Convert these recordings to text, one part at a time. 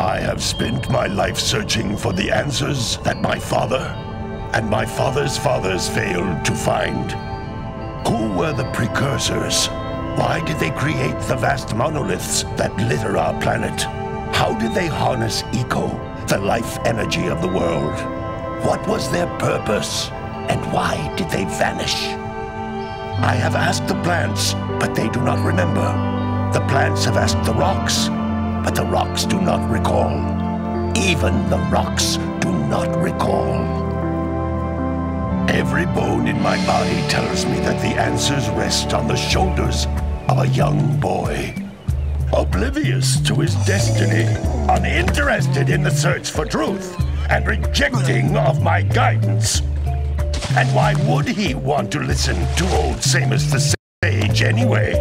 I have spent my life searching for the answers that my father and my father's fathers failed to find. Who were the precursors? Why did they create the vast monoliths that litter our planet? How did they harness eco, the life energy of the world? What was their purpose, and why did they vanish? I have asked the plants, but they do not remember. The plants have asked the rocks, but the rocks do not recall. Even the rocks do not recall. Every bone in my body tells me that the answers rest on the shoulders of a young boy. Oblivious to his destiny, uninterested in the search for truth, and rejecting of my guidance. And why would he want to listen to old Seamus the Sage anyway?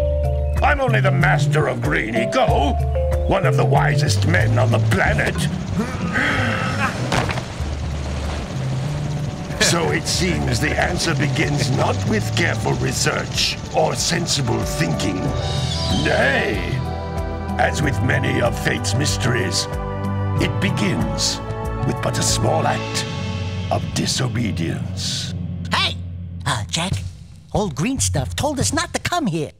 I'm only the master of green eco, one of the wisest men on the planet. So it seems the answer begins not with careful research or sensible thinking. Nay, as with many of fate's mysteries, it begins with but a small act of disobedience. Hey! Jak, old green stuff told us not to come here.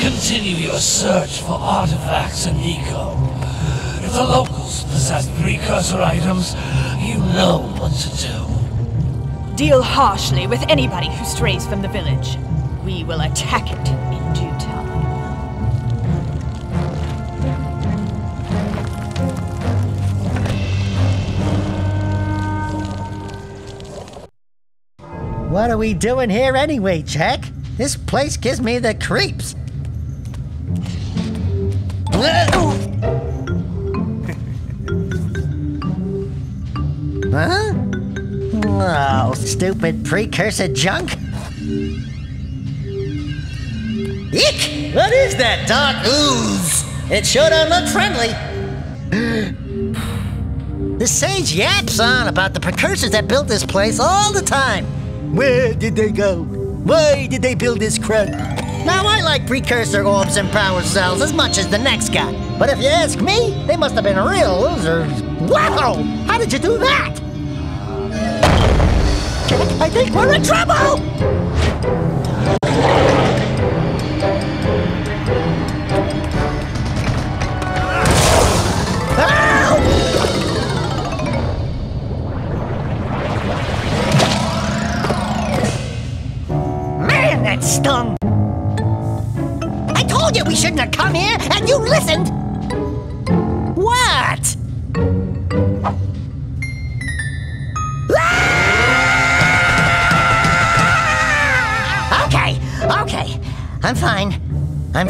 Continue your search for artifacts and eco. If the locals possess precursor items, you know what to do. Deal harshly with anybody who strays from the village. We will attack it in due time. What are we doing here anyway, Jak? This place gives me the creeps. Huh? Oh, stupid precursor junk. Eek! What is that dark ooze? It sure don't look friendly. The sage yaps on about the precursors that built this place all the time. Where did they go? Why did they build this crud? Now, I like precursor orbs and power cells as much as the next guy. But if you ask me, they must have been real losers. Wow! How did you do that? I think we're in trouble! Ow! Man, that stung! I told you we shouldn't have come here, and you listened! What? Ah! Okay, I'm fine. Ah!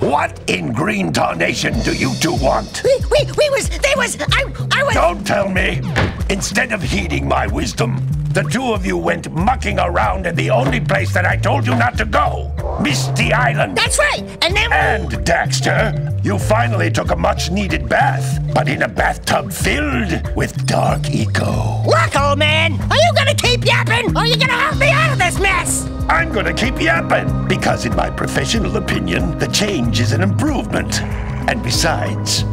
What in green tarnation do you two want? I was... Don't tell me! Instead of heeding my wisdom, the two of you went mucking around in the only place that I told you not to go, Misty Island. That's right, and then... And, Daxter, you finally took a much-needed bath, but in a bathtub filled with dark eco. Look, old man, are you gonna keep yapping, or are you gonna help me out of this mess? I'm gonna keep yapping, because in my professional opinion, the change is an improvement. And besides,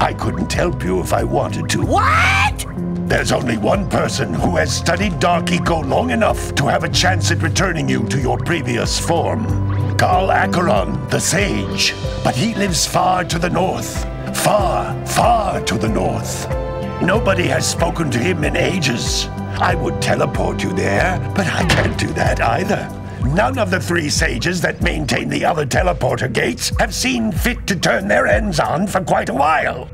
I couldn't help you if I wanted to. What? There's only one person who has studied dark eco long enough to have a chance at returning you to your previous form. Gol Acheron, the sage. But he lives far to the north. Far, far to the north. Nobody has spoken to him in ages. I would teleport you there, but I can't do that either. None of the three sages that maintain the other teleporter gates have seen fit to turn their ends on for quite a while.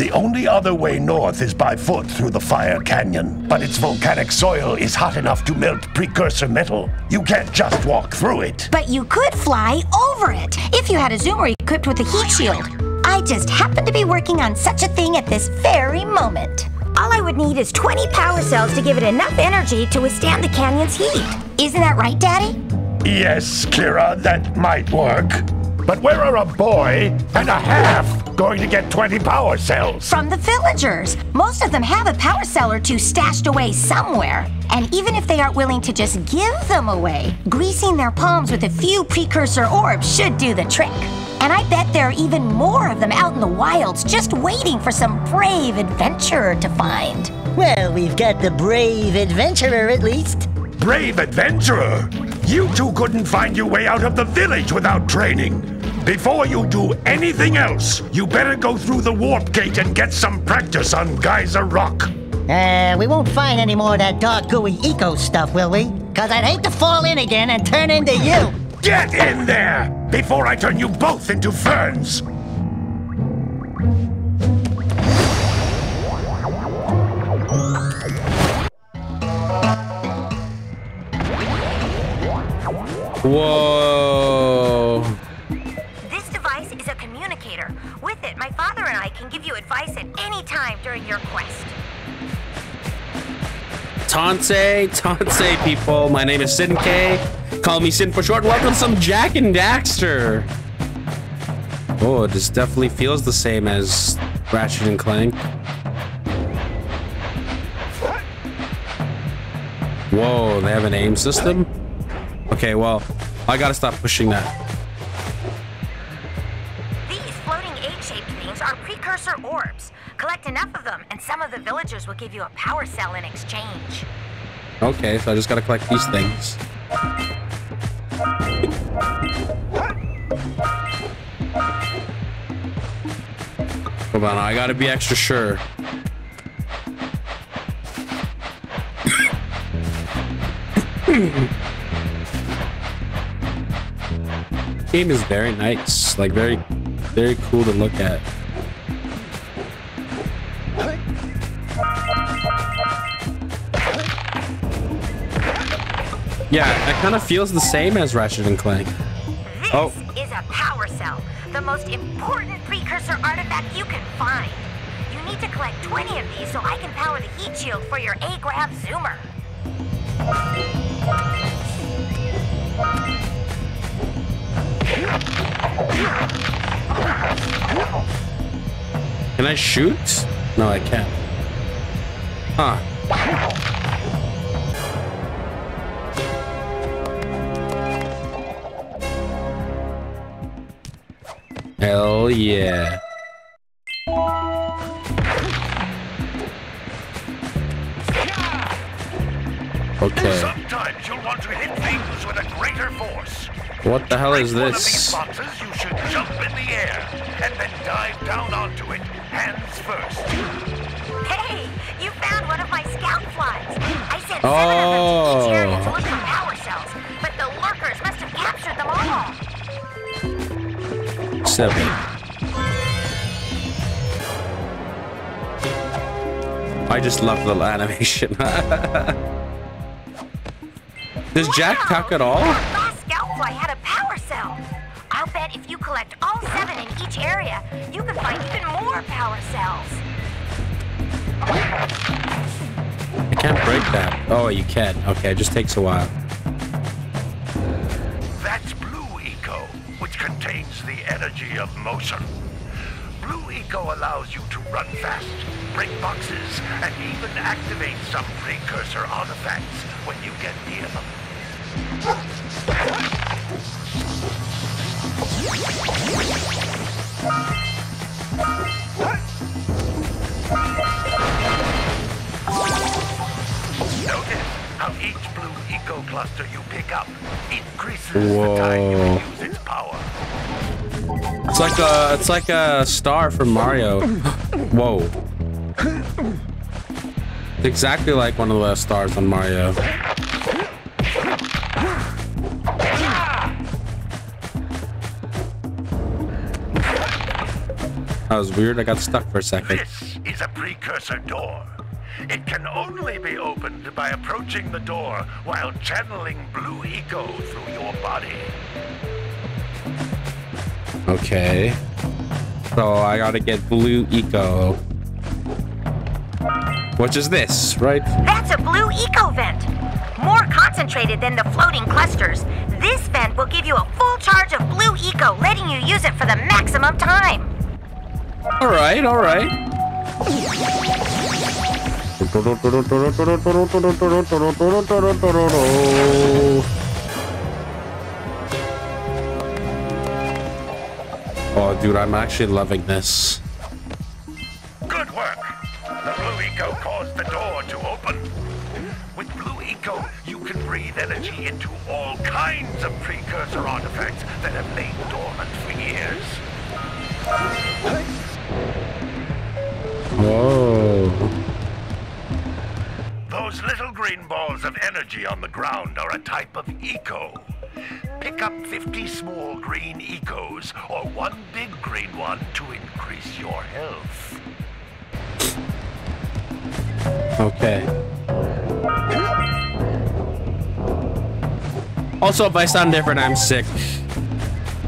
The only other way north is by foot through the Fire Canyon, but its volcanic soil is hot enough to melt precursor metal. You can't just walk through it. But you could fly over it, if you had a zoomer equipped with a heat shield. I just happened to be working on such a thing at this very moment. All I would need is 20 power cells to give it enough energy to withstand the canyon's heat. Isn't that right, Daddy? Yes, Keira, that might work. But where are a boy and a half going to get 20 power cells? From the villagers. Most of them have a power cell or two stashed away somewhere. And even if they aren't willing to just give them away, greasing their palms with a few precursor orbs should do the trick. And I bet there are even more of them out in the wilds just waiting for some brave adventurer to find. Well, we've got the brave adventurer at least. Brave adventurer? You two couldn't find your way out of the village without training. Before you do anything else, you better go through the warp gate and get some practice on Geyser Rock. We won't find any more of that dark gooey eco stuff, will we? Cause I'd hate to fall in again and turn into you. Get in there before I turn you both into ferns. Whoa. This device is a communicator. With it, my father and I can give you advice at any time during your quest. Tanse, people. My name is Sin K. Call me Sin for short. Welcome some Jak and Daxter. Oh, this definitely feels the same as Ratchet and Clank. Whoa, they have an aim system? Okay, well, I gotta stop pushing that. These floating egg-shaped things are precursor orbs. Collect enough of them, and some of the villagers will give you a power cell in exchange. Okay, so I just gotta collect these things. Come on, I gotta be extra sure. Game is very nice, like very cool to look at. Yeah, it kind of feels the same as Ratchet and Clank. This is a power cell, the most important precursor artifact you can find. You need to collect 20 of these so I can power the heat shield for your A-grab zoomer. Can I shoot? No, I can't. Huh. Hell yeah. Okay. What the hell is this? One of these boxes, you should jump in the air and then dive down onto it, hands first. Hey, you found one of my scout flies. I sent 7 of them to each area to look for power cells, but the workers must have captured them all. 7. I just love the animation. Does Jak talk at all? I had a power cell. I'll bet if you collect all 7 in each area, you can find even more power cells. I can't break that. Oh, you can. Okay, it just takes a while. That's blue eco, which contains the energy of motion. Blue eco allows you to run fast, break boxes, and even activate some precursor artifacts when you get near them. Notice how each blue eco cluster you pick up increases the time you use its power. It's like a star from Mario. Whoa. It's exactly like one of the stars on Mario. That was weird. I got stuck for a second. This is a precursor door. It can only be opened by approaching the door while channeling blue eco through your body. Okay. So I gotta get blue eco. Which is this, right? That's a blue eco vent. More concentrated than the floating clusters. This vent will give you a full charge of blue eco, letting you use it for the maximum time. Alright, alright. Oh, dude, I'm actually loving this. Good work. The blue eco caused the door to open. With blue eco, you can breathe energy into all kinds of precursor artifacts that have lain dormant for years. Whoa. Those little green balls of energy on the ground are a type of eco. Pick up 50 small green ecos or one big green one to increase your health. Okay. Also, if I sound different, I'm sick.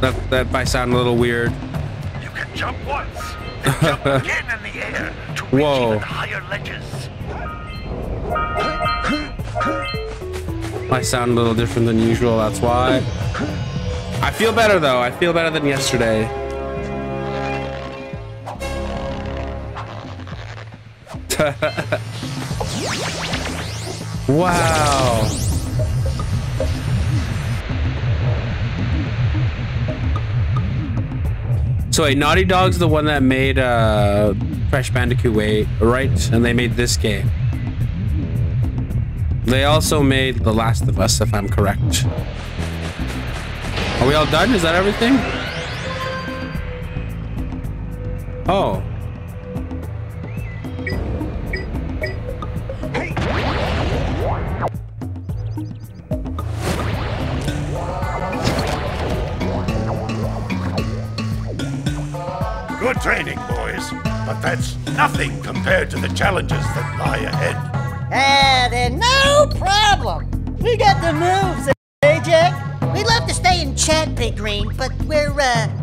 That might sound a little weird. You can jump once, then jump again in the air to reach even higher ledges. I sound a little different than usual, that's why. I feel better though. I feel better than yesterday. Wow. So wait, Naughty Dog's the one that made Crash Bandicoot, right? And they made this game. They also made The Last of Us, if I'm correct. Are we all done? Is that everything? Oh. Good training, boys. But that's nothing compared to the challenges that lie ahead. Ah, then no problem. We got the moves, eh, Jak? We'd love to stay in chat, Big Green, but we're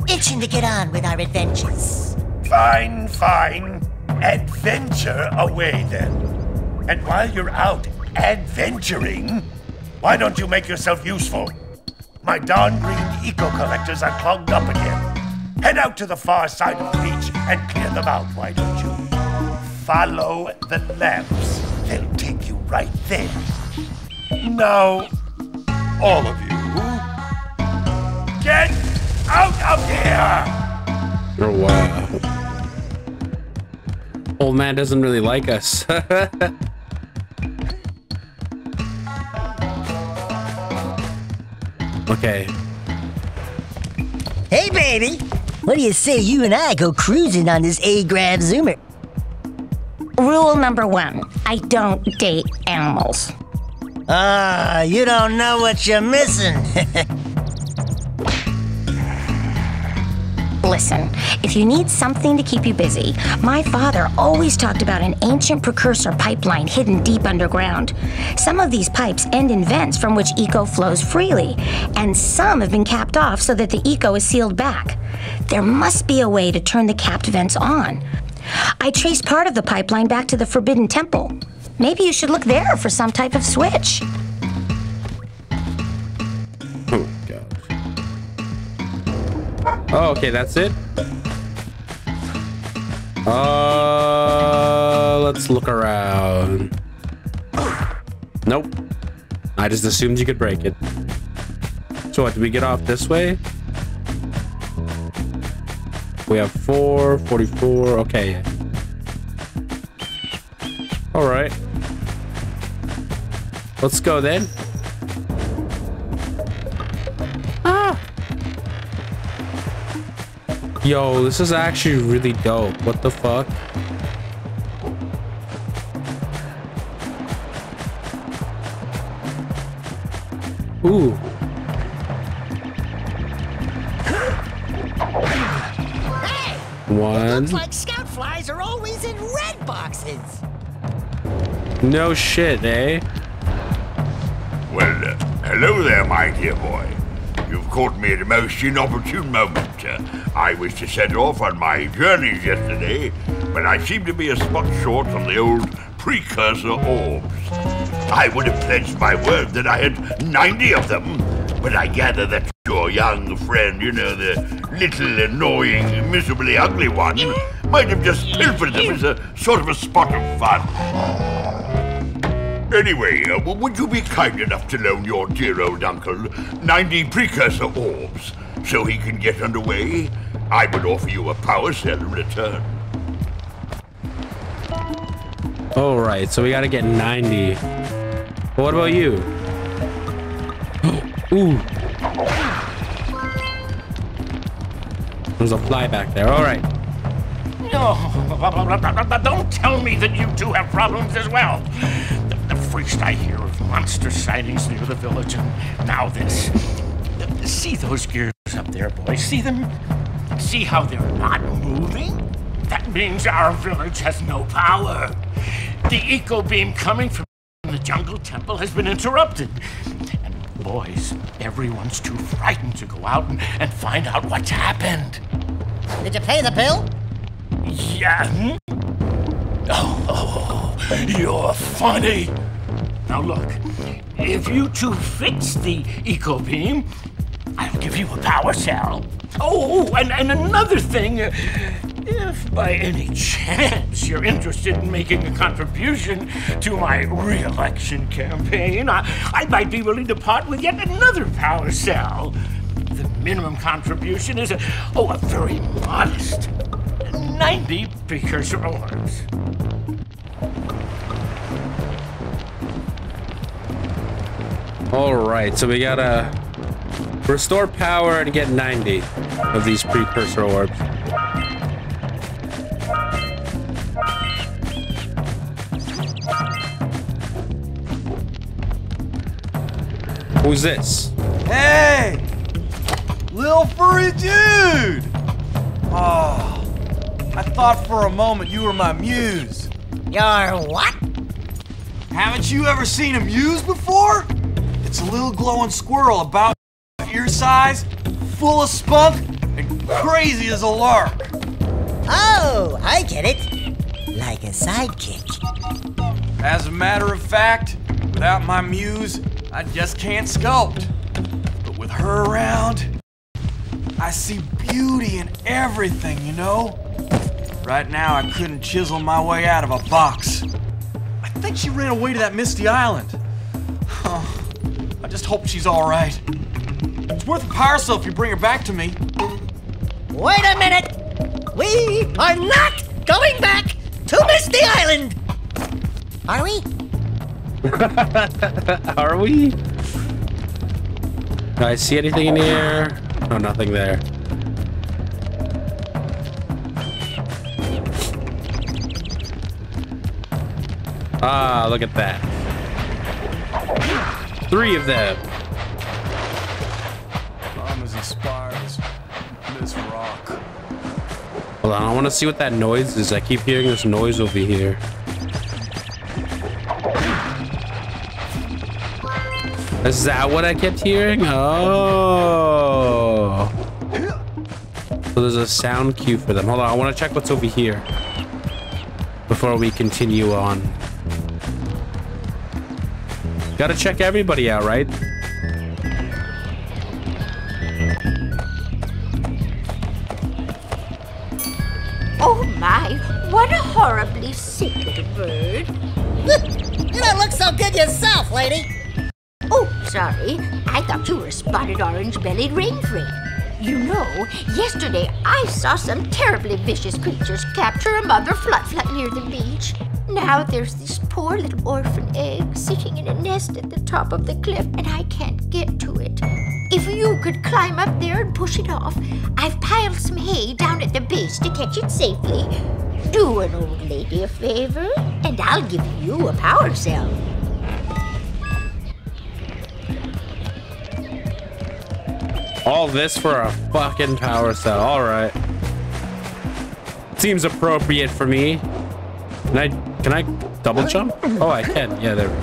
itching to get on with our adventures. Fine, fine. Adventure away, then. And while you're out adventuring, why don't you make yourself useful? My darn green eco-collectors are clogged up again. Head out to the far side of the beach and clear them out, why don't you? Follow the lamps. They'll take you right there. Now, all of you, get out of here! Oh, wow. Old man doesn't really like us. Okay. Hey, baby. What do you say you and I go cruising on this A-Grav Zoomer? Rule number one, I don't date animals. Ah, you don't know what you're missing. Listen, if you need something to keep you busy, my father always talked about an ancient precursor pipeline hidden deep underground. Some of these pipes end in vents from which eco flows freely, and some have been capped off so that the eco is sealed back. There must be a way to turn the capped vents on. I traced part of the pipeline back to the Forbidden Temple. Maybe you should look there for some type of switch. Oh, God. Oh, okay, that's it. Let's look around. Nope. I just assumed you could break it. So what, do we get off this way? We have 444. Okay. All right. Let's go then. Ah. Yo, this is actually really dope. What the fuck? Ooh. One. Looks like scout flies are always in red boxes. No shit, eh? Well, hello there, my dear boy. You've caught me at a most inopportune moment. I was to set off on my journeys yesterday, but I seem to be a spot short on the old precursor orbs. I would have pledged my word that I had 90 of them, but I gather that your young friend, you know, the little annoying, miserably ugly one, might have just pilfered them as a sort of a spot of fun. Anyway, would you be kind enough to loan your dear old uncle 90 precursor orbs so he can get underway? I would offer you a power cell in return. All right, so we got to get 90. But what about you? Ooh. There's a fly back there. All right. No, don't tell me that you two have problems as well. First I hear of monster sightings near the village, and now this. See those gears up there, boys? See them? See how they're not moving? That means our village has no power. The eco beam coming from the jungle temple has been interrupted. And boys, everyone's too frightened to go out and find out what's happened. Did you pay the bill? Yeah. Oh, you're funny. Now look, if you two fix the eco beam, I'll give you a power cell. Oh, and another thing, if by any chance you're interested in making a contribution to my re-election campaign, I might be willing to part with yet another power cell. The minimum contribution is a very modest 90 precursor orbs. All right, so we gotta restore power and get 90 of these precursor orbs. Who's this? Hey, little furry dude! Oh, I thought for a moment you were my muse. Your what? Haven't you ever seen a muse before? It's a little glowing squirrel about your size, full of spunk, and crazy as a lark. Oh, I get it. Like a sidekick. As a matter of fact, without my muse, I just can't sculpt. But with her around, I see beauty in everything, you know? Right now, I couldn't chisel my way out of a box. I think she ran away to that Misty Island. Huh. I just hope she's all right. It's worth a power cell if you bring her back to me. Wait a minute! We are not going back to Misty Island! Are we? Are we? Do I see anything in the air? No, nothing there. Ah, look at that. 3 of them. I'm as inspired as this rock. Hold on, I want to see what that noise is. I keep hearing this noise over here. Is that what I kept hearing? Oh. So there's a sound cue for them. Hold on, I want to check what's over here before we continue on. Gotta check everybody out, right? Oh my, what a horribly sick little bird. You don't look so good yourself, lady. Oh, sorry. I thought you were a spotted orange-bellied rainfrog. You know, yesterday I saw some terribly vicious creatures capture a mother flut-flut near the beach. Now there's this poor little orphan egg sitting in a nest at the top of the cliff, and I can't get to it. If you could climb up there and push it off, I've piled some hay down at the base to catch it safely. Do an old lady a favor, and I'll give you a power cell. All this for a fucking power cell, all right. seems appropriate for me. Can I double jump? Oh, I can. Yeah, there we go.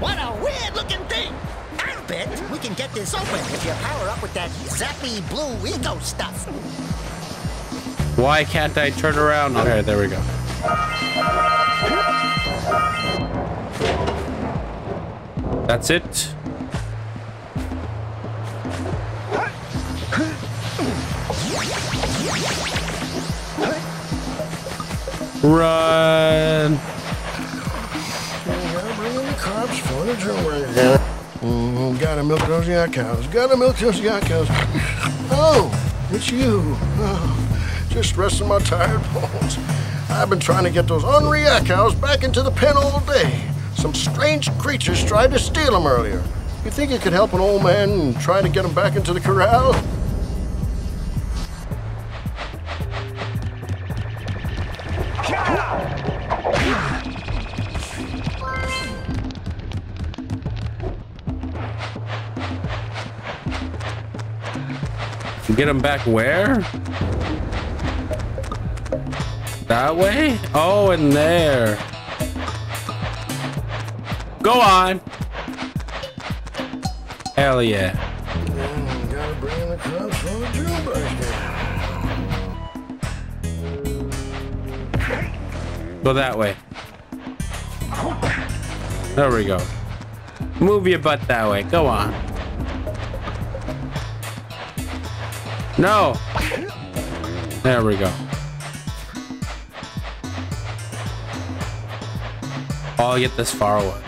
What a weird looking thing. I'll bet we can get this open if you power up with that zappy blue ego stuff. Why can't I turn around? Okay, there we go. That's it. Run! Crops, foliage, gotta milk those yak cows. Gotta milk those yak cows. Oh, it's you. Oh, just resting my tired bones. I've been trying to get those ornery yak cows back into the pen all day. Some strange creatures tried to steal them earlier. You think you could help an old man and try to get them back into the corral? Get him back where? That way? Oh, in there. Go on. Hell yeah. Gotta bring in the crops for the drill burst. Go that way. There we go. Move your butt that way. Go on. No. There we go. Oh, I'll get this far away.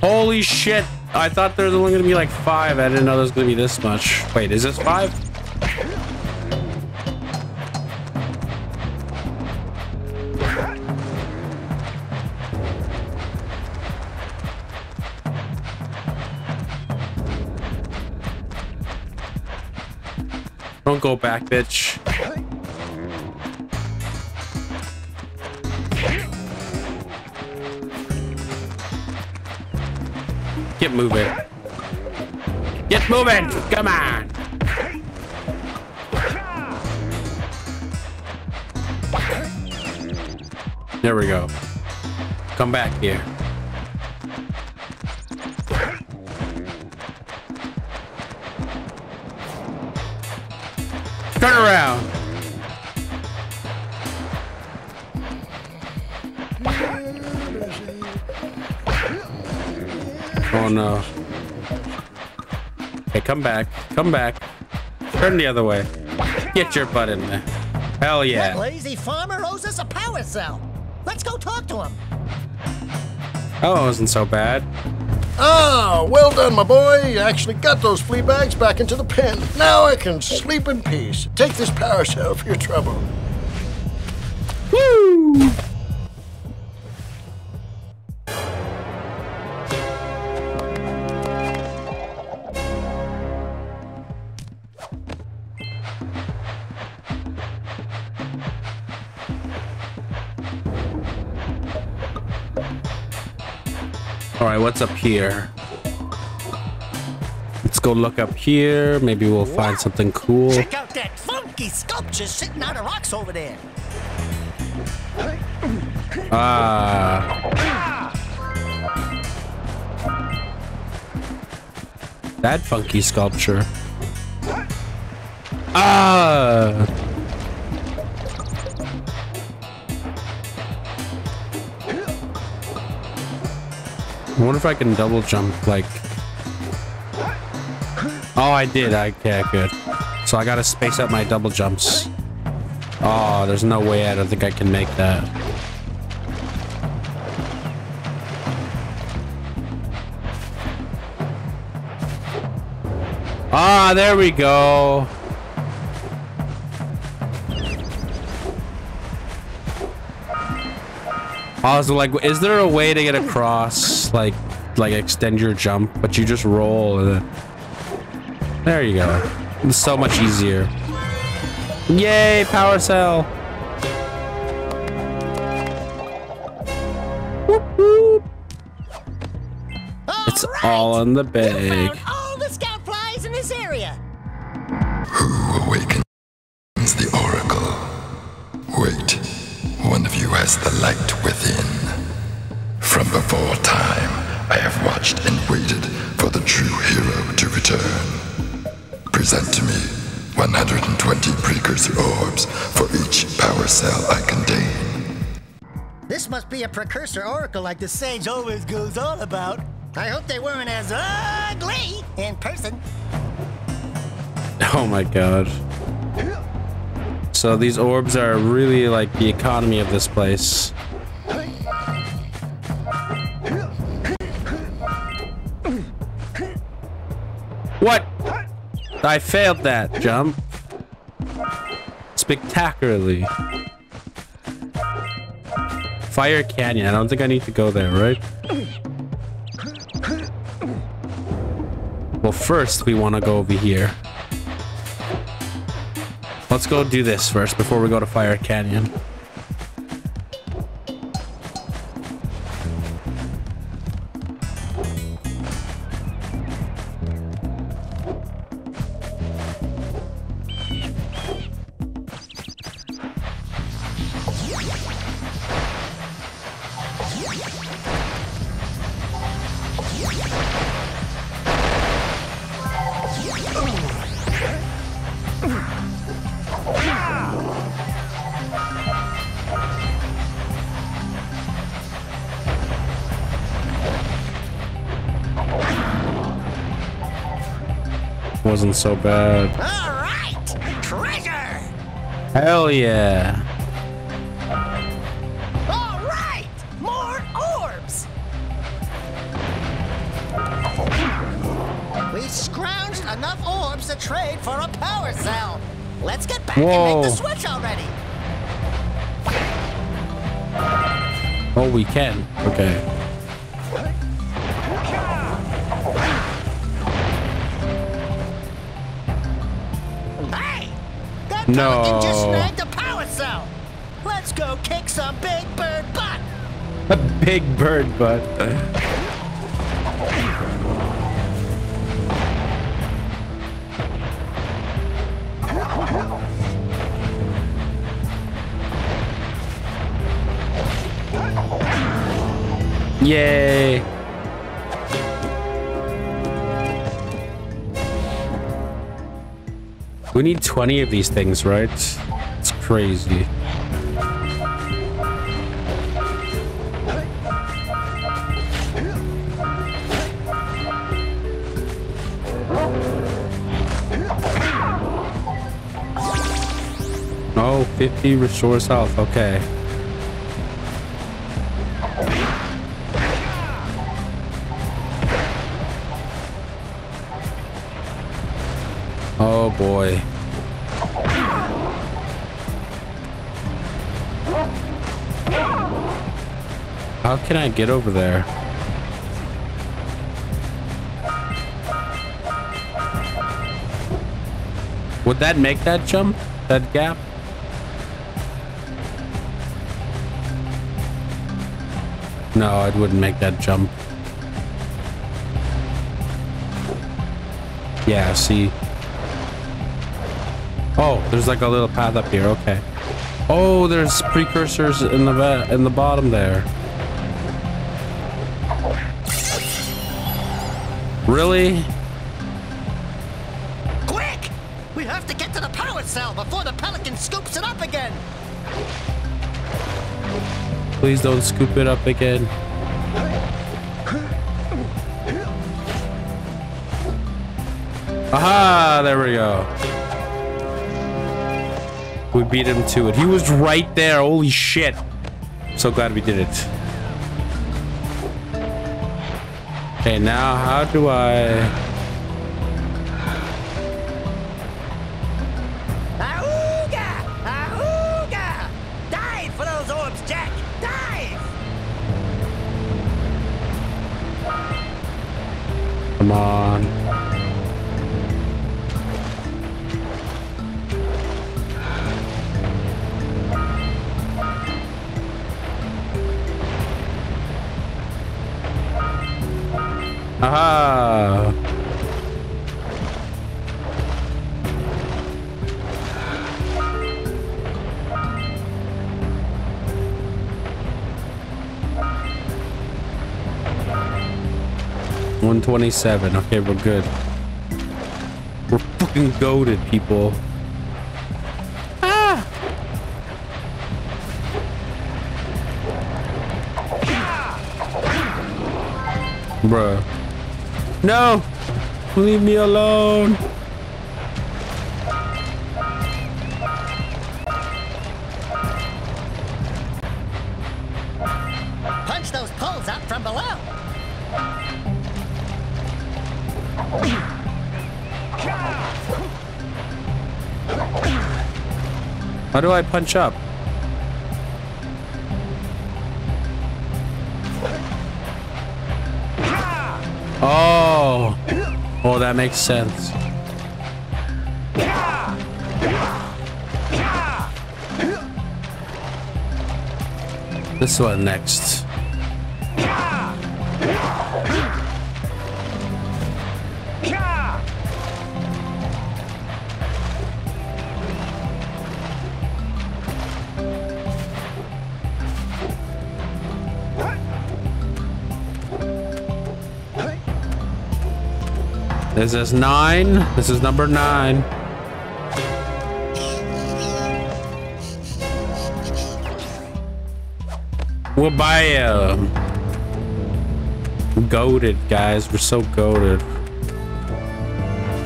Holy shit. I thought there was only going to be like 5. I didn't know there was going to be this much. Wait, is this 5? Don't go back, bitch. Get moving. Get moving! Come on! There we go. Come back here. Turn around. Oh no. Hey, come back. Come back. Turn the other way. Get your butt in there. Hell yeah. That lazy farmer owes us a power cell. Let's go talk to him. Oh, it wasn't so bad. Ah, well done, my boy. You actually got those flea bags back into the pen. Now I can sleep in peace. Take this power cell for your trouble. Woo! What's up here? Let's go look up here. Maybe we'll find something cool. Check out that funky sculpture sitting out of rocks over there. That funky sculpture. I wonder if I can double jump, like... Oh, I did. Okay, good. So I gotta space out my double jumps. Oh, there's no way. I don't think I can make that. Ah, there we go. I was like, is there a way to get across, like extend your jump, but you just roll? And then... There you go. It's so much easier. Yay, power cell. Whoop, whoop. It's all in the bag. You found all the scout flies in this area. Who awakens the oracle Wait, one of you has the light within. From before time, I have watched and waited for the true hero to return. Present to me 120 precursor orbs for each power cell I contain. This must be a precursor oracle like the sage always goes on about. I hope they weren't as ugly in person. Oh my god. So these orbs are really like the economy of this place. What? I failed that jump. Spectacularly. Fire Canyon. I don't think I need to go there, right? Well, first we want to go over here. Let's go do this first before we go to Fire Canyon. Wasn't so bad. All right, treasure. Hell yeah. All right, more orbs. We scrounged enough orbs to trade for a power cell. Let's get back and make the switch already. Oh, we can. Okay. No. We can just snag the power cell. Let's go kick some big bird butt. A big bird butt. Yay. We need 20 of these things, right? It's crazy. Oh, 50 restores health. Okay. Oh boy. How can I get over there? Would that make that jump? That gap? No, it wouldn't make that jump. Yeah, see. Oh, there's like a little path up here. Okay. Oh, there's precursors in the bottom there. Really? Quick! We have to get to the power cell before the pelican scoops it up again. Please don't scoop it up again. Aha! There we go. We beat him to it. He was right there. Holy shit. So glad we did it. Okay, now how do I... Ahooga! Ahooga! Dive for those orbs, Jak! Dive! Come on. Aha! 127. Okay, we're good. We're fucking goated, people. Ah! Bruh. No! Leave me alone! Punch those poles up from below! How do I punch up? Oh! Oh, that makes sense. This one next. This is 9. This is number 9. We'll buy him. Goated, guys. We're so goated.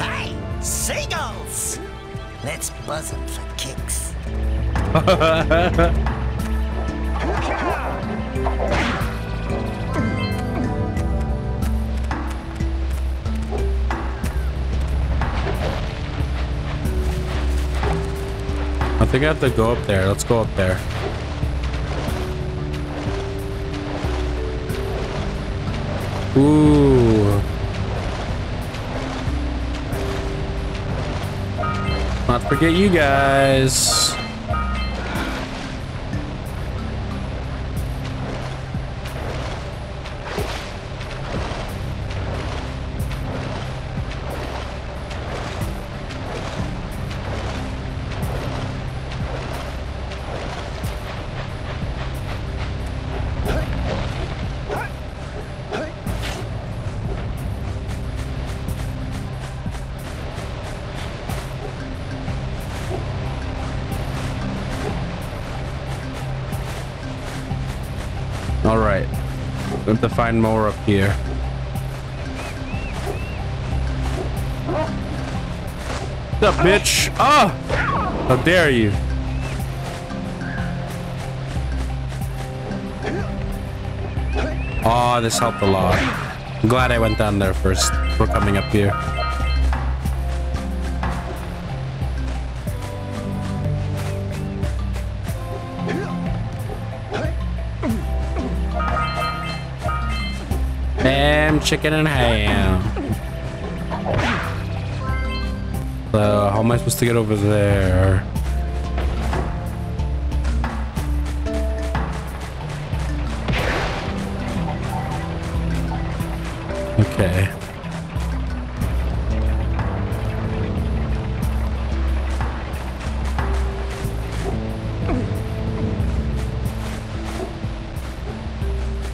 Hey, seagulls! Let's buzz them for kicks. I think I have to go up there. Let's go up there. Ooh. Not forget you guys. To find more up here. What's up, bitch? Ah! How dare you? Oh, this helped a lot. I'm glad I went down there first before coming up here. Chicken and ham. So, how am I supposed to get over there? Okay.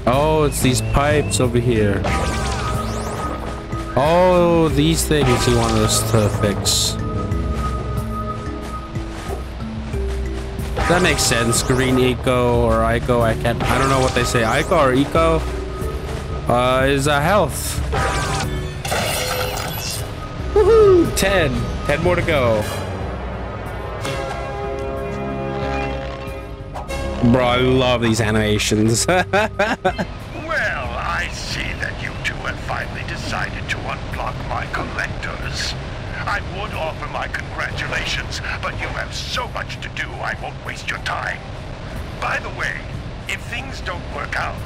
Oh, it's these pipes over here. Oh, these things he wanted us to fix. That makes sense. Green eco or Ico. I don't know what they say. Ico or eco is a health. Woohoo! 10. 10 more to go. Bro, I love these animations. I would offer my congratulations, but you have so much to do, I won't waste your time. By the way, if things don't work out,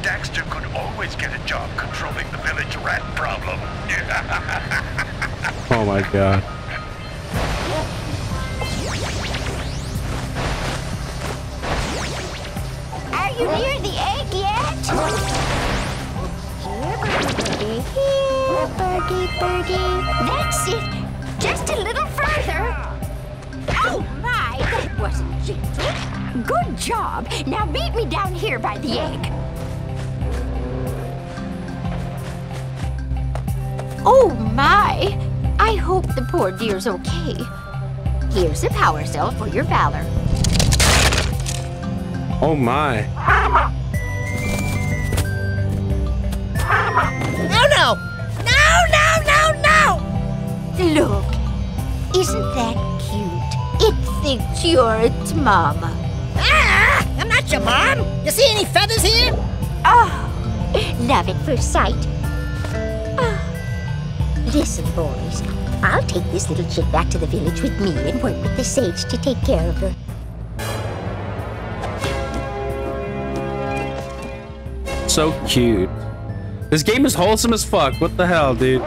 Daxter could always get a job controlling the village rat problem. Oh my god. Are you near the egg yet? Here, birdie. Birdie, birdie. That's it. Just a little further. Oh my, that wasn't gentle. Good job. Now beat me down here by the egg. Oh my! I hope the poor dear's okay. Here's a power cell for your valor. Oh my. No, no! No, no, no, no! Look, isn't that cute? It thinks you're its mama. Ah! I'm not your mom! You see any feathers here? Oh, love at first sight. Listen, boys, I'll take this little chick back to the village with me and work with the sage to take care of her. So cute. This game is wholesome as fuck. What the hell, dude?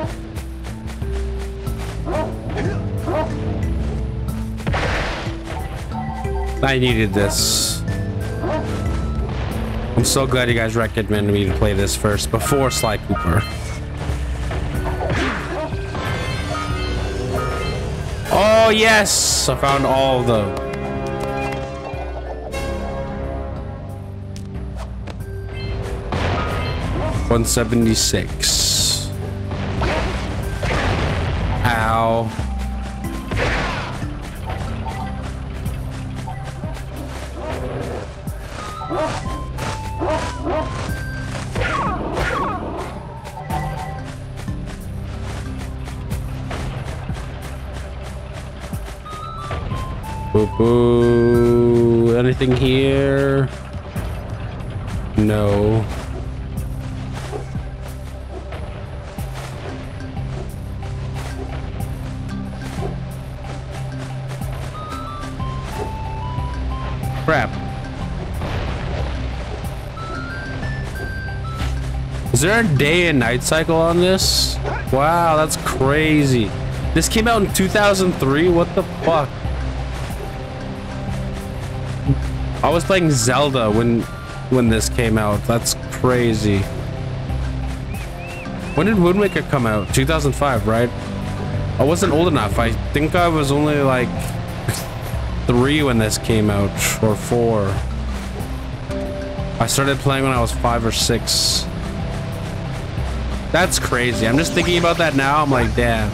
I needed this. I'm so glad you guys recommended me to play this first before Sly Cooper. Oh yes! I found all of them. $176. Ow. Boo-boo. Anything here? No. Crap. Is there a day and night cycle on this? Wow, that's crazy. This came out in 2003? What the fuck? I was playing Zelda when this came out. That's crazy. When did Wind Waker come out? 2005, right? I wasn't old enough. I think I was only like 3 when this came out, or 4. I started playing when I was 5 or 6. That's crazy. I'm just thinking about that now. I'm like, damn.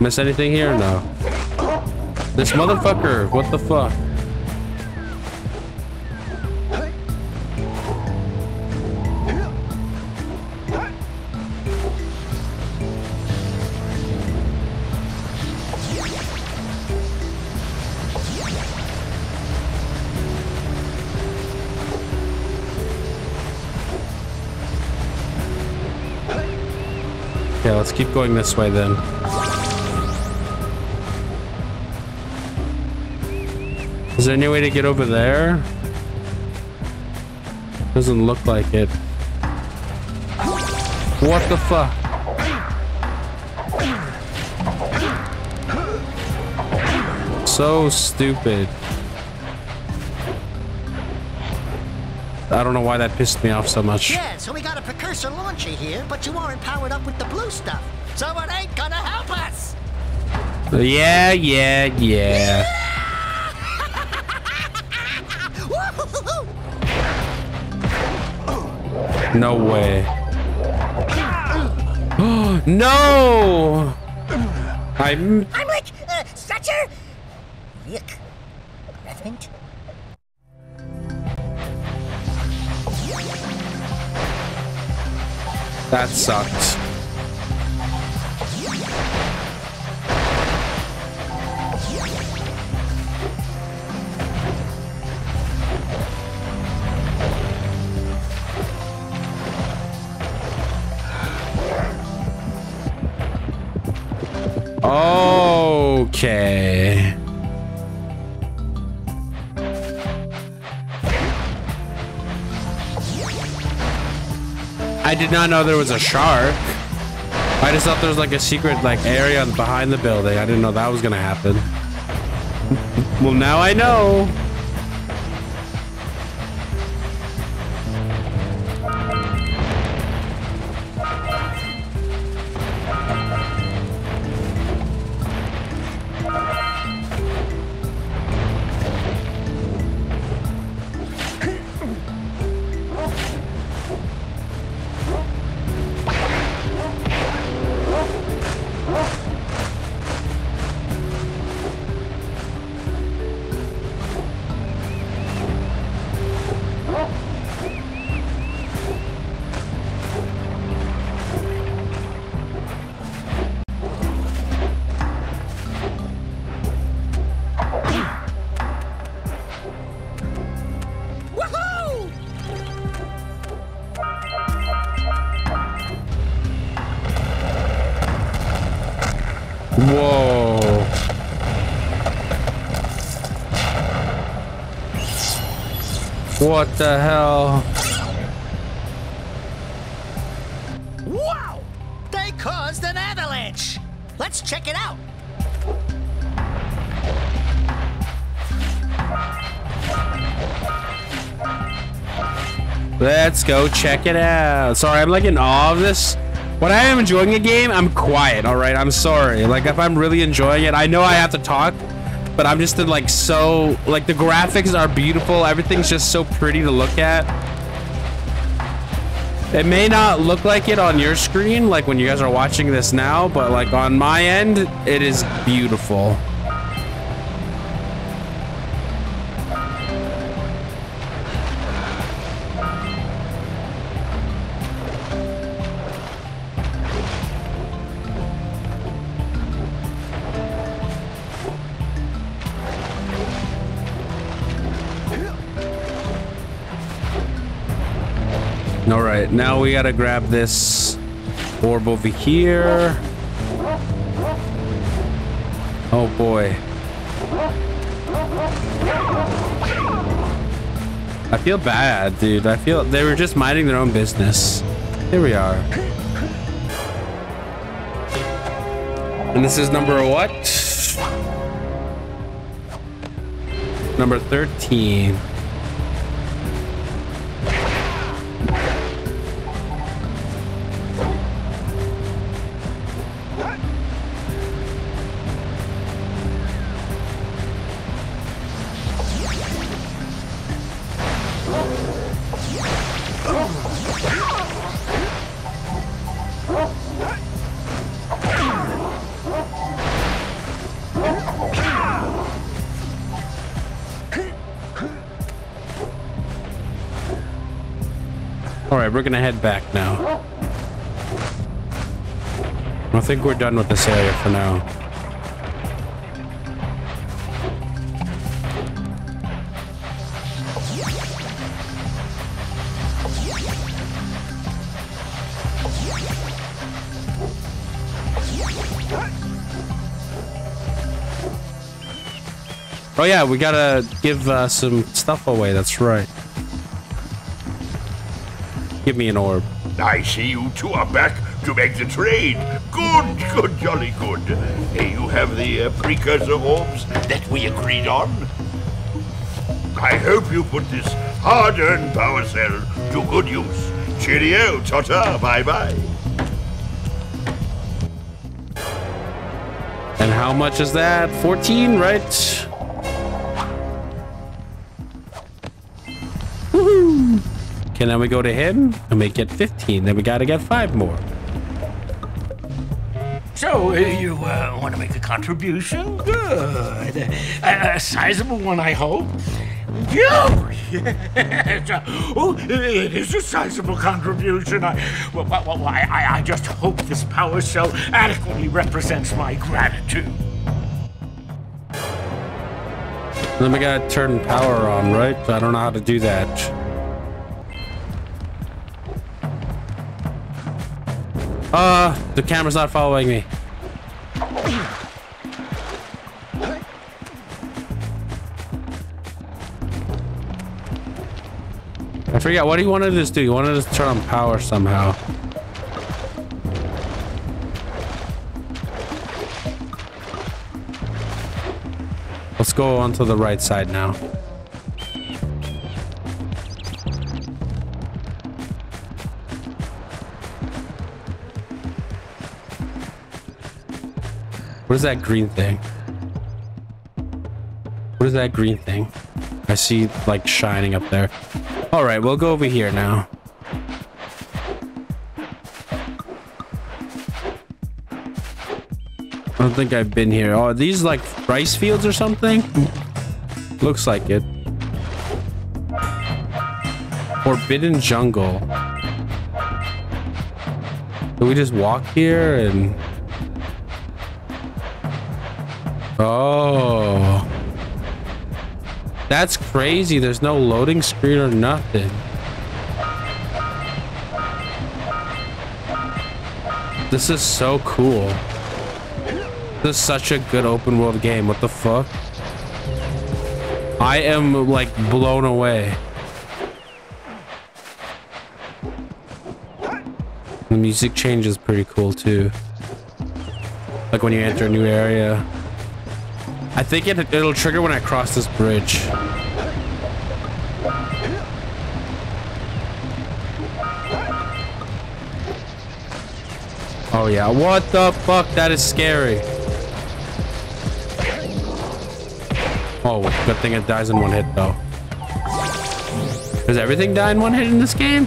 Miss anything here? No. This motherfucker, what the fuck? Okay, let's keep going this way then. Is there any way to get over there? Doesn't look like it. What the fuck? So stupid. I don't know why that pissed me off so much. Yeah, so we got a precursor launcher here, but you aren't powered up with the blue stuff. So it ain't gonna help us. Yeah. No way. No! I'm like, such a... Yuck. Revenant? That sucked. Okay. I did not know there was a shark. I just thought there was like a secret like area behind the building. I didn't know that was gonna happen. Well, now I know. What the hell? Wow! They caused an avalanche! Let's check it out! Let's go check it out. Sorry, I'm like in awe of this. When I am enjoying a game, I'm quiet, alright? I'm sorry. Like, if I'm really enjoying it, I know I have to talk, but I'm just like so... Like, the graphics are beautiful. Everything's just so pretty to look at. It may not look like it on your screen, like when you guys are watching this now, but like on my end, it is beautiful. Alright, now we gotta grab this orb over here. Oh boy. I feel bad, dude. I feel they were just minding their own business. Here we are. And this is number what? Number 13. We're gonna head back now. I think we're done with this area for now. Oh yeah, we gotta give some stuff away, that's right. Give me an orb. I see you two are back to make the trade. Good, good, jolly good. You have the precursor orbs that we agreed on. I hope you put this hard-earned power cell to good use. Cheerio, ta-ta, bye-bye. And how much is that? 14, right? And then we go to him and we get 15. Then we gotta get 5 more. So you want to make a contribution? Good. A sizable one, I hope. Oh, it is a sizable contribution. I just hope this power cell adequately represents my gratitude. Then we gotta turn power on, right? I don't know how to do that. The camera's not following me. I forget, what do you want to just do? You want to just turn on power somehow. Let's go onto the right side now. What is that green thing? What is that green thing? I see like shining up there. All right, we'll go over here now. I don't think I've been here. Oh, are these like rice fields or something? Looks like it. Forbidden jungle. Can we just walk here and... Oh, that's crazy. There's no loading screen or nothing. This is so cool. This is such a good open world game. What the fuck? I am like blown away. The music change is pretty cool too. Like when you enter a new area. I think it'll trigger when I cross this bridge. Oh yeah, what the fuck? That is scary. Oh, good thing it dies in one hit though. Does everything die in one hit in this game?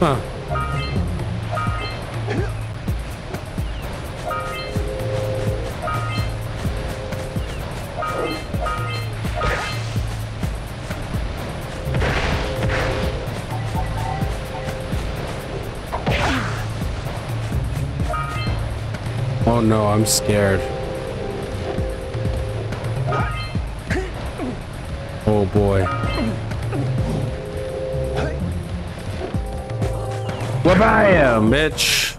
Huh. Oh no, I'm scared. Oh boy. Wabam, bitch.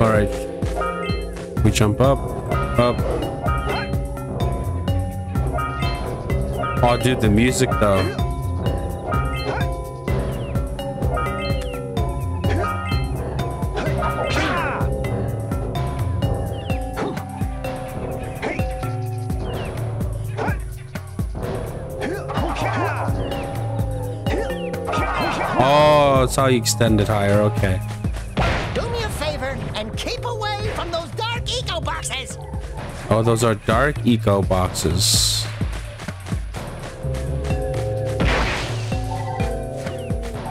All right. We jump up, up. Oh dude, the music though. That's how you extend it higher, okay. Do me a favor and keep away from those dark eco boxes. Oh, those are dark eco boxes.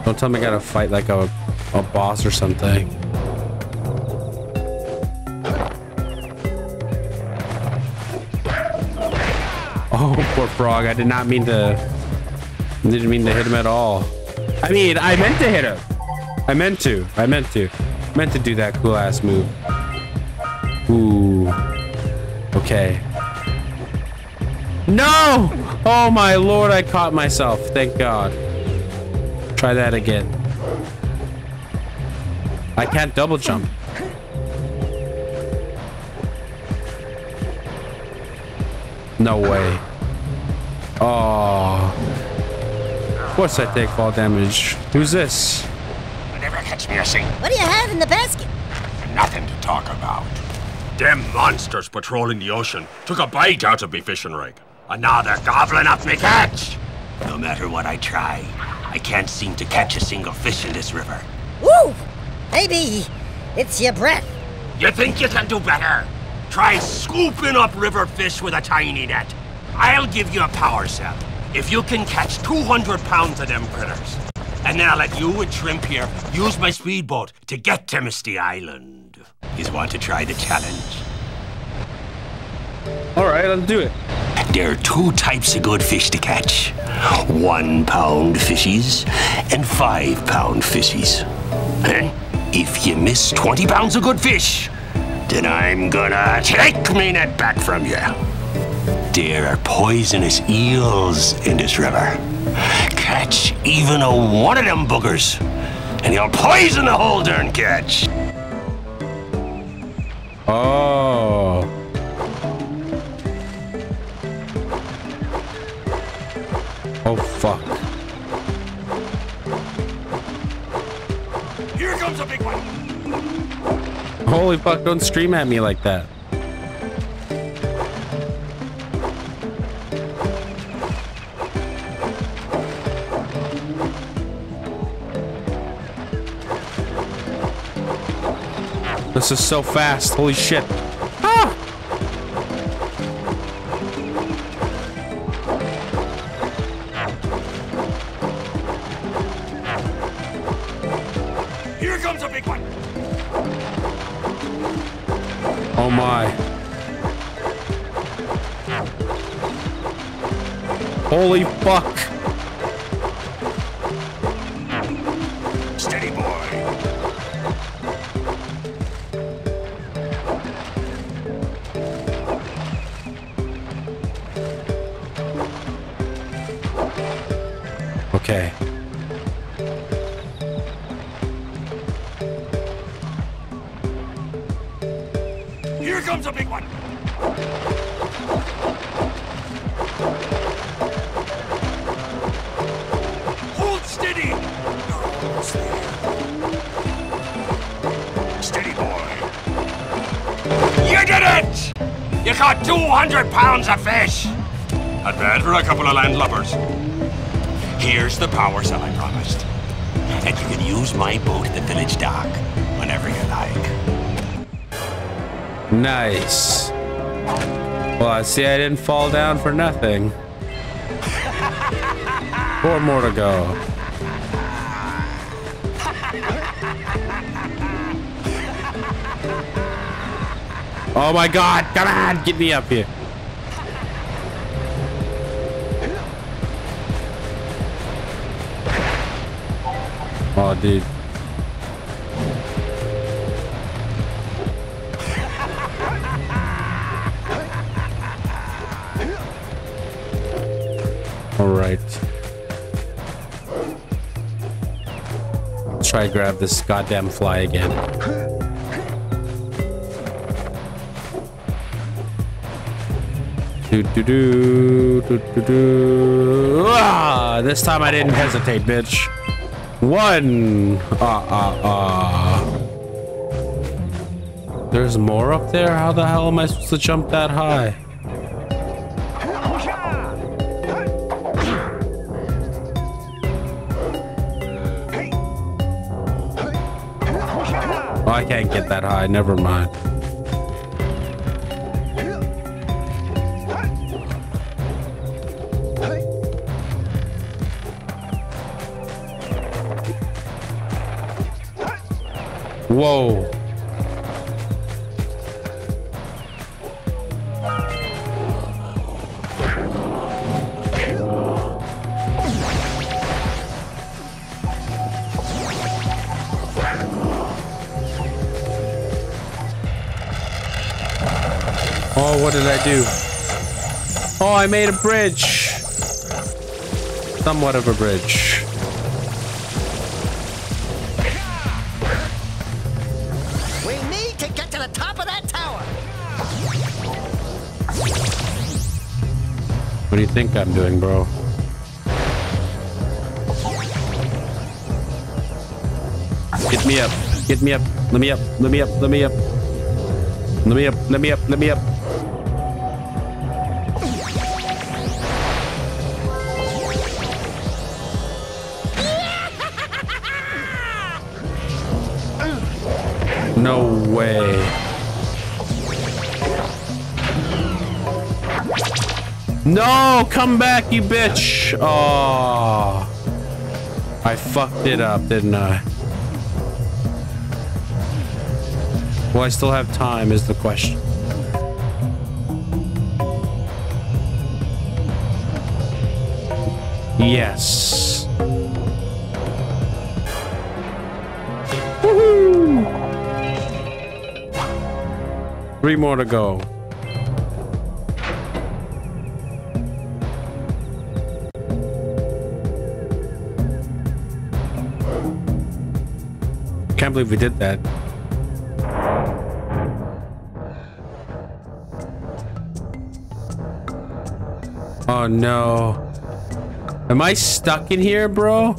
Don't tell me I gotta fight like a boss or something. Oh, poor frog. I didn't mean to hit him at all. I mean, I meant to hit her. I meant to do that cool ass move. Ooh. Okay. No! Oh my lord, I caught myself. Thank God. Try that again. I can't double jump. No way. Oh. Of course I take fall damage. Who's this? Whatever conspiracy. What do you have in the basket? Nothing to talk about. Them monsters patrolling the ocean took a bite out of me fishing rig. And now they're gobbling up me catch. No matter what I try, I can't seem to catch a single fish in this river. Woo! Maybe it's your breath. You think you can do better? Try scooping up river fish with a tiny net. I'll give you a power cell. If you can catch 200 pounds of them critters, and then I'll let you with Shrimp here use my speedboat to get to Misty Island. You want to try the challenge? All right, let's do it. There are two types of good fish to catch. 1 pound fishies and 5 pound fishies. And if you miss 20 pounds of good fish, then I'm gonna take me net back from you. There are poisonous eels in this river. Catch even one of them boogers, and you'll poison the whole darn catch. Oh. Oh, fuck. Here comes a big one. Holy fuck, don't scream at me like that. This is so fast. Holy shit. Ah! Here comes a big one. Oh my. Holy fuck. Steady boy. Okay. Here comes a big one. Hold steady. Steady, boy. You did it! You caught 200 pounds of fish. Not bad for a couple of landlubbers. Here's the power cell I promised. And you can use my boat at the village dock whenever you like. Nice. Well, I see I didn't fall down for nothing. 4 more to go. Oh my God, come on, get me up here. Oh, dude. All right. I'll try to grab this goddamn fly again. Ah, this time I didn't hesitate, bitch. 1. There's more up there? How the hell am I supposed to jump that high? Oh, I can't get that high. Never mind. Whoa. Oh, what did I do? Oh, I made a bridge. Somewhat of a bridge. What do you think I'm doing, bro? Get me up. Get me up. Let me up. Let me up. Let me up. Let me up. Let me up. Let me up. No way. No, come back, you bitch. Oh, I fucked it up, didn't I? Well, I still have time is the question. Yes. Woohoo! 3 more to go. I can't believe we did that. Oh no. Am I stuck in here, bro?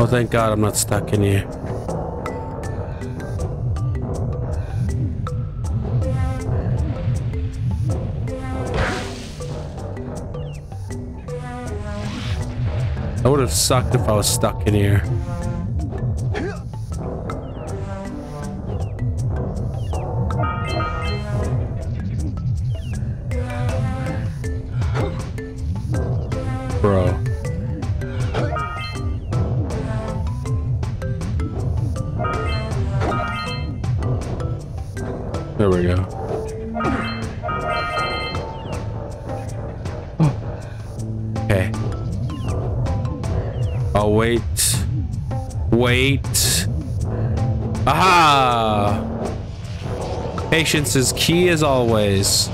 Oh, thank God I'm not stuck in here. I would have sucked if I was stuck in here. Bro. There we go. Okay. Oh, wait. Wait. Aha! Patience is key as always.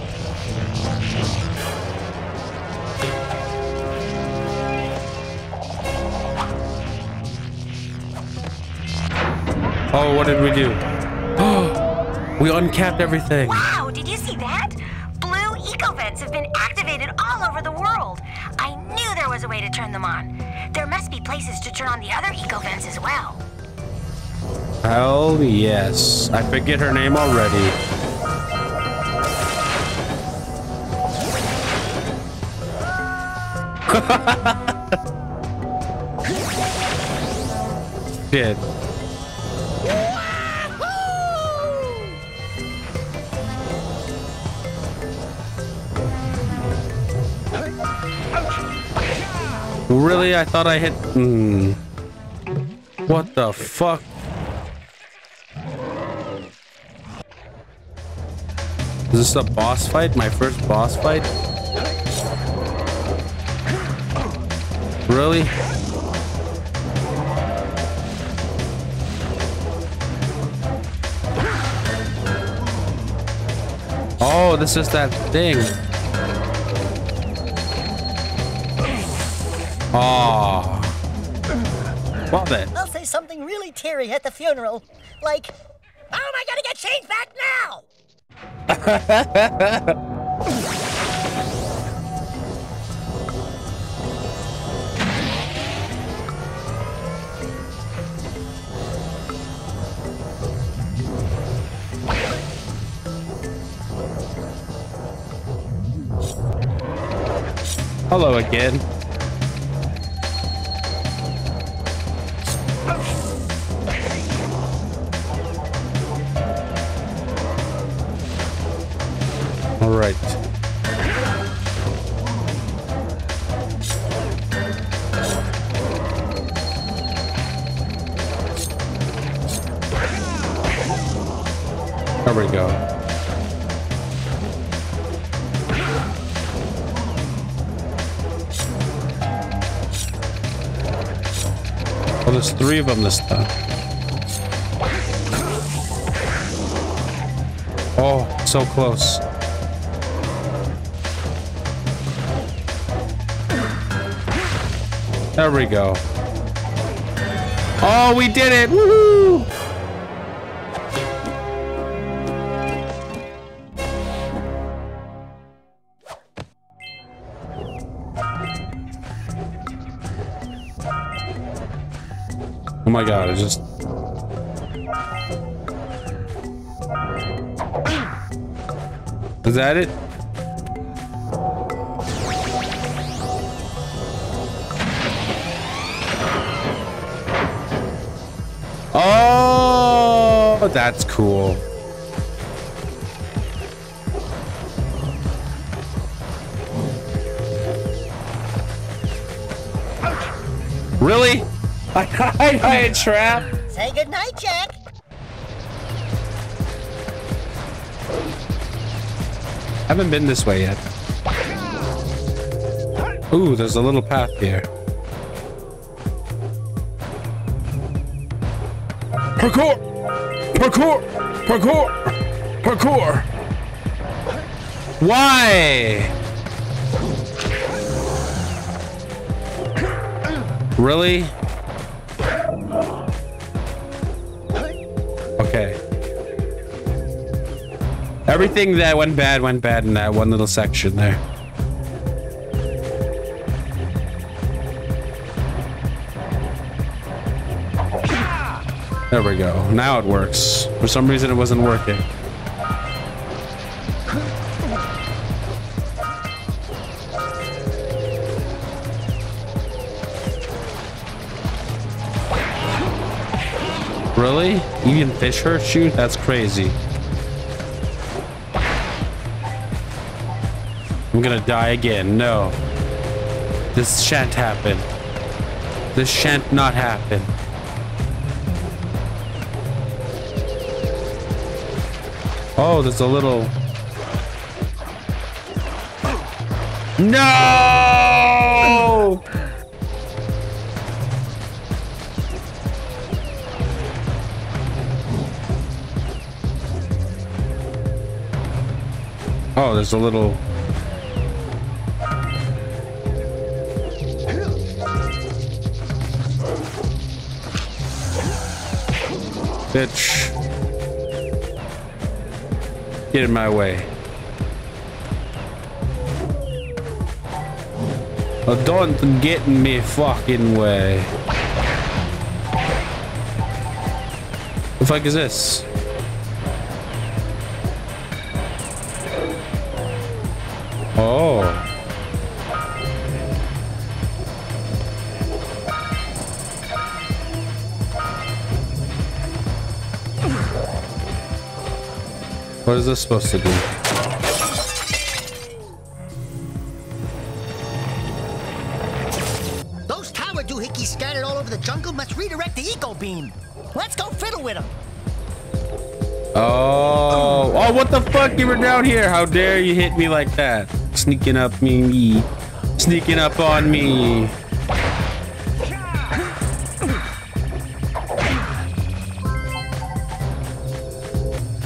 Oh, what did we do? Oh, we uncapped everything. Wow, did you see that? Blue eco vents have been activated all over the world. I knew there was a way to turn them on. There must be places to turn on the other eco vents as well. Hell yes. I forget her name already. Shit. Really? I thought I hit... What the fuck? Is this a boss fight? My first boss fight? Really? Oh, this is that thing. Oh. Love it. They'll say something really teary at the funeral. Like, how am I gonna get changed back now? Hello again. Right. There we go. Well, there's three of them this time. Oh, so close. There we go. Oh, we did it! Woohoo! Oh my god, I just... Is that it? Oh, that's cool. Really? I died by a trap. Say goodnight, Jak. Haven't been this way yet. Ooh, there's a little path here. Parkour! Parkour! Parkour! Parkour! Why? Really? Okay. Everything that went bad in that one little section there. There we go. Now it works. For some reason, it wasn't working. Really? You can fish her? Shoot, that's crazy. I'm gonna die again. No. This shan't happen. This shan't not happen. Oh, there's a little... No! Oh, there's a little... Bitch. Get in my way. Oh, don't get in me fucking way. What the fuck is this? Oh. What is this supposed to do? Let's go fiddle with him. Oh, oh, what the fuck? You were down here. How dare you hit me like that? Sneaking up me. Sneaking up on me.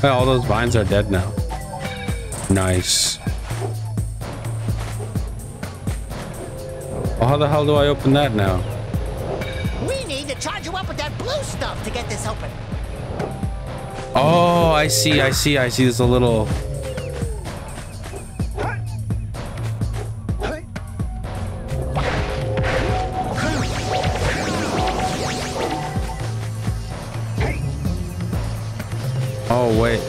All those vines are dead now. Nice. Well, how the hell do I open that now? To get this open. Oh, I see. There's a little. Oh, wait.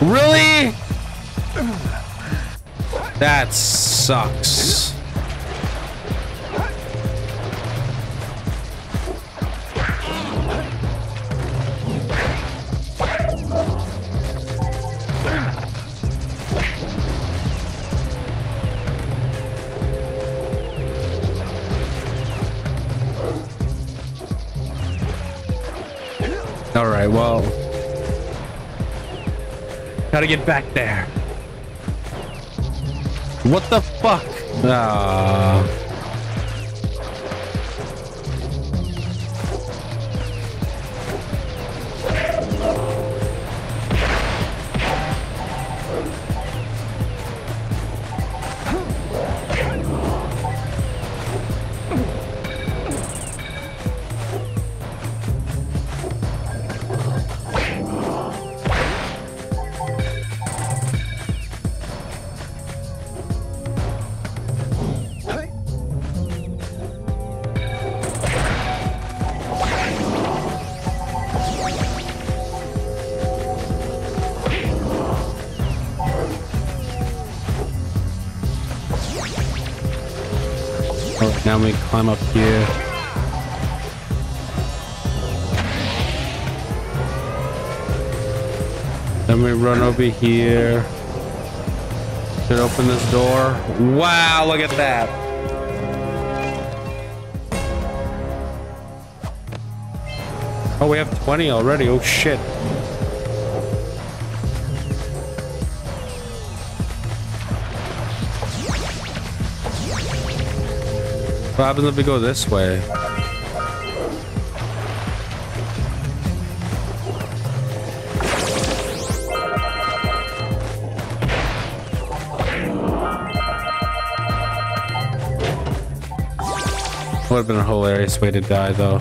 Really? That sucks. Well, gotta get back there. What the fuck? Now we climb up here. Then we run over here. Should open this door. Wow, look at that. Oh, we have 20 already. Oh, shit. What happens if we go this way? Would have been a hilarious way to die, though.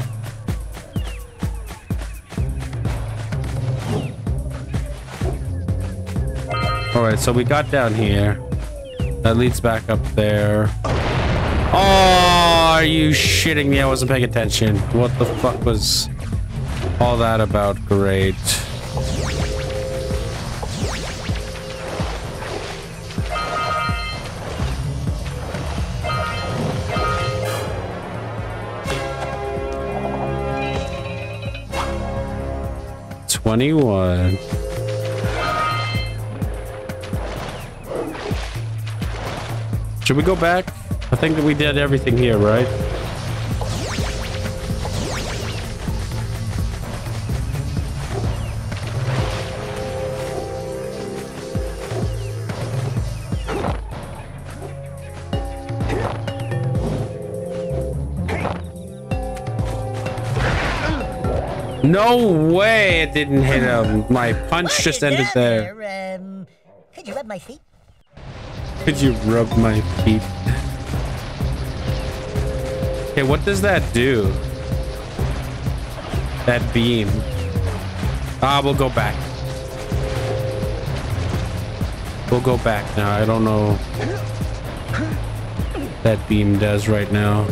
Alright, so we got down here. That leads back up there. Oh, are you shitting me? I wasn't paying attention. What the fuck was all that about? Great. $21. Should we go back? I think that we did everything here, right? No way it didn't hit him. My punch just ended there. Could you rub my feet? Could you rub my feet? Okay, what does that do? That beam. Ah, we'll go back. We'll go back now. I don't know. that beam does right now.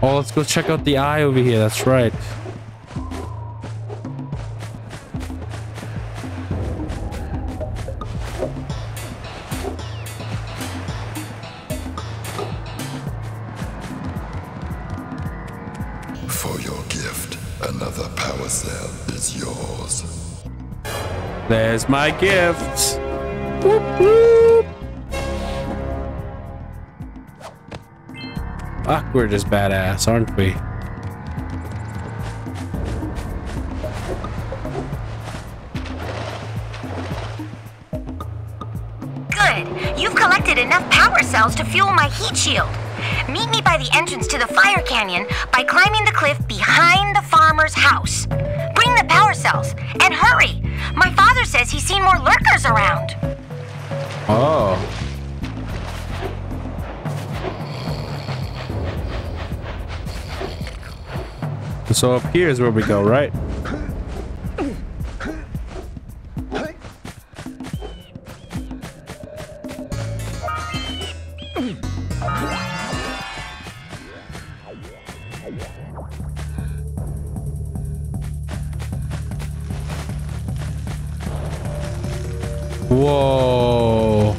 Oh, let's go check out the eye over here. That's right. For your gift, another power cell is yours. There's my gift. Boop, boop. Fuck, we're just badass, aren't we? Good. You've collected enough power cells to fuel my heat shield. Meet me by the entrance to the Fire Canyon by climbing the cliff behind the farmer's house. Bring the power cells, and hurry! My father says he's seen more lurkers around. Oh. So up here is where we go, right? Whoa.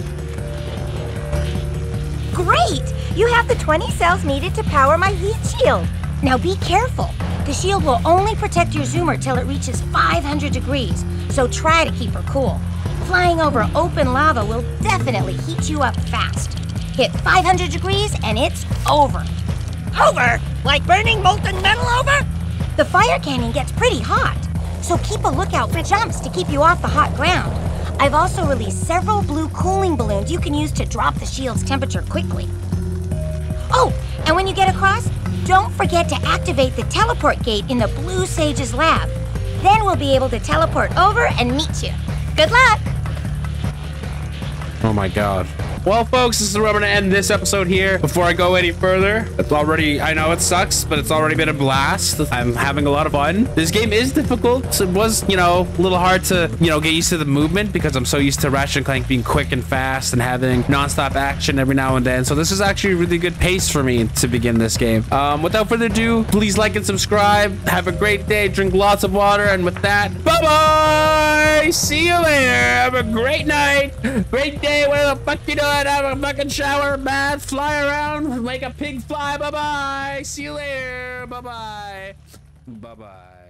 Great! You have the 20 cells needed to power my heat shield. Now be careful. The shield will only protect your zoomer till it reaches 500 degrees, so try to keep her cool. Flying over open lava will definitely heat you up fast. Hit 500 degrees and it's over. Over? Like burning molten metal over? The Fire Canyon gets pretty hot, so keep a lookout for jumps to keep you off the hot ground. I've also released several blue cooling balloons you can use to drop the shield's temperature quickly. Oh, and when you get across, don't forget to activate the teleport gate in the Blue Sage's lab. Then we'll be able to teleport over and meet you. Good luck! Oh my god. Well, folks, this is where I'm gonna end this episode here. Before I go any further, it's already, I know it sucks, but it's already been a blast. I'm having a lot of fun. This game is difficult. It was, you know, a little hard to, you know, get used to the movement because I'm so used to Ratchet and Clank being quick and fast and having nonstop action every now and then. So this is actually a really good pace for me to begin this game. Without further ado, please like and subscribe. Have a great day. Drink lots of water. And with that, bye-bye. See you later. Have a great night. Great day. Whatever the fuck you know. Have a fucking shower, bath, fly around, make a pig fly. Bye bye. See you later. Bye bye. Bye bye.